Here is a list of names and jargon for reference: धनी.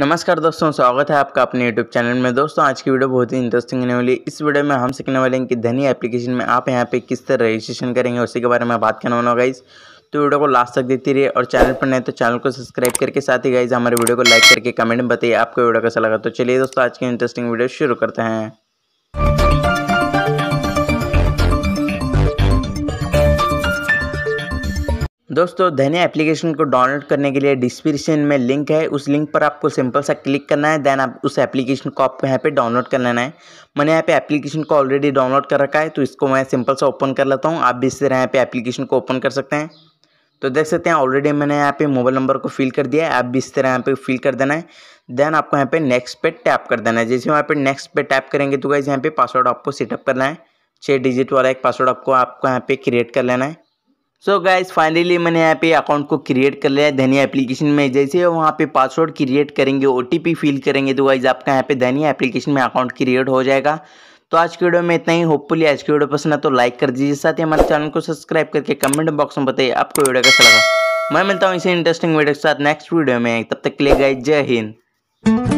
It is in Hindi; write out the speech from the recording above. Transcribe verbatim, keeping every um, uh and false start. नमस्कार दोस्तों, स्वागत है आपका अपने यूट्यूब चैनल में। दोस्तों आज की वीडियो बहुत ही इंटरेस्टिंग होने वाली है। इस वीडियो में हम सीखने वाले हैं कि धनी एप्लीकेशन में आप यहां पे किस तरह रजिस्ट्रेशन करेंगे, उसी के बारे में बात करने वाला हूं गाइस। तो वीडियो को लास्ट तक देखते रहिए और चैनल पर नए तो चैनल को सब्सक्राइब करके साथ ही गाइस हमारे वीडियो को लाइक करके कमेंट में बताइए आपको वीडियो कैसा लगा। तो चलिए दोस्तों आज की इंटरेस्टिंग वीडियो शुरू करते हैं। दोस्तों धनी एप्लीकेशन को डाउनलोड करने के लिए डिस्क्रिप्शन में लिंक है, उस लिंक पर आपको सिंपल सा क्लिक करना है। देन आप उस एप्लीकेशन को आपको यहाँ पे डाउनलोड कर लेना है। मैंने यहाँ पे एप्लीकेशन को ऑलरेडी डाउनलोड कर रखा है, तो इसको मैं सिंपल सा ओपन कर लेता हूँ। आप भी इस तरह यहाँ पे एप्लीकेशन को ओपन कर सकते हैं। तो देख सकते हैं ऑलरेडी मैंने यहाँ पे मोबाइल नंबर को फिल कर दिया है, आप भी इस तरह यहाँ पे फिल कर देना है। देन आपको यहाँ पे नेक्स्ट पे टैप कर देना है। जैसे यहाँ पे नेक्स्ट पे टैप करेंगे तो गाइस यहाँ पे पासवर्ड आपको सेटअप करना है। छः डिजिट वाला एक पासवर्ड आपको आपको यहाँ पे क्रिएट कर लेना है। सो गाइस फाइनली मैंने यहाँ पे अकाउंट को क्रिएट कर लिया है धनी एप्लीकेशन में। जैसे वहाँ पे पासवर्ड क्रिएट करेंगे, ओटीपी फिल करेंगे तो गाइस आपका यहाँ पे धनी एप्लीकेशन में अकाउंट क्रिएट हो जाएगा। तो आज की वीडियो में इतना ही। होपफुली आज की वीडियो पसंद है तो लाइक कर दीजिए, साथ ही हमारे चैनल को सब्सक्राइब करके कमेंट बॉक्स में बताइए आपको वीडियो कैसा लगा। मैं मिलता हूँ इसी इंटरेस्टिंग वीडियो के साथ नेक्स्ट वीडियो में। तब तक के लिए गाइस जय हिंद।